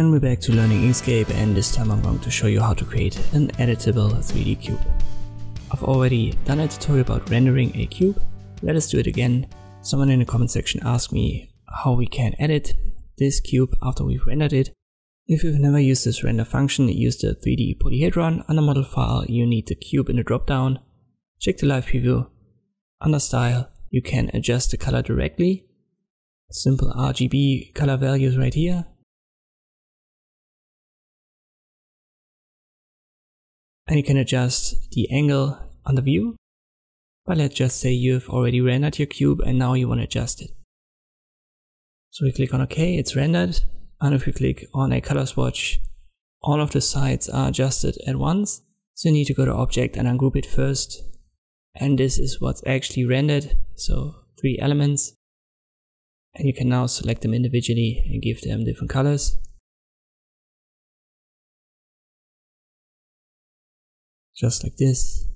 and we're back to learning Inkscape, and this time I'm going to show you how to create an editable 3D cube. I've already done a tutorial about rendering a cube. Let us do it again. Someone in the comment section asked me how we can edit this cube after we've rendered it. If you've never used this render function, use the 3D polyhedron. Under model file, you need the cube in the dropdown. Check the live preview. Under style, you can adjust the color directly. Simple RGB color values right here. And you can adjust the angle on the view. But let's just say you've already rendered your cube and now you want to adjust it. So we click on OK, it's rendered. And if we click on a color swatch, all of the sides are adjusted at once. So you need to go to Object and ungroup it first. And this is what's actually rendered. So 3 elements. And you can now select them individually and give them different colors. Just like this.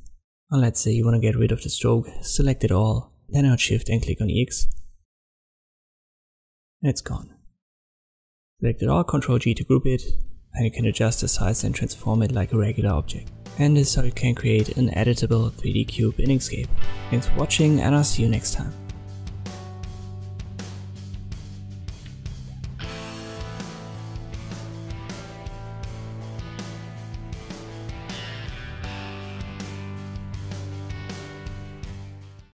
And let's say you want to get rid of the stroke, select it all, then hold Shift and click on EX. And it's gone. Select it all, Ctrl G to group it, and you can adjust the size and transform it like a regular object. And this is how you can create an editable 3D cube in Inkscape. Thanks for watching, and I'll see you next time.